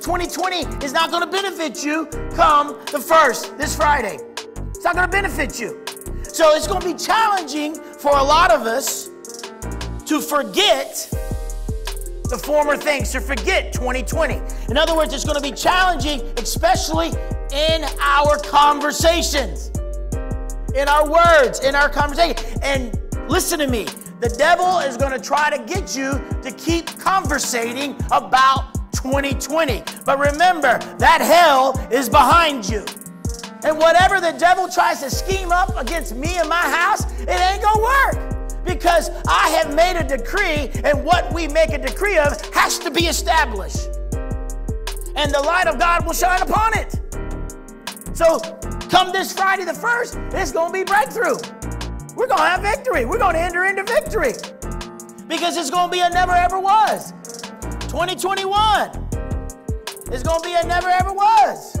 2020 is not going to benefit you come the 1st, this Friday. It's not going to benefit you. So it's going to be challenging for a lot of us to forget the former things, to forget 2020. In other words, it's going to be challenging, especially in our conversations, in our words, in our conversation. And listen to me, the devil is going to try to get you to keep conversating about 2020. But remember, that hell is behind you. And whatever the devil tries to scheme up against me and my house, it ain't gonna work, because I have made a decree, and what we make a decree of has to be established. And the light of God will shine upon it. So come this Friday the 1st, it's gonna be breakthrough. We're gonna have victory. We're gonna enter into victory, because it's gonna be a never ever was. 2021 is gonna be a never ever was.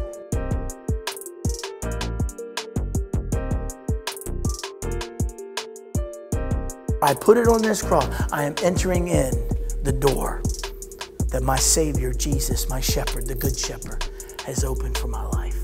I put it on this cross. I am entering in the door that my Savior, Jesus, my shepherd, the good shepherd, has opened for my life.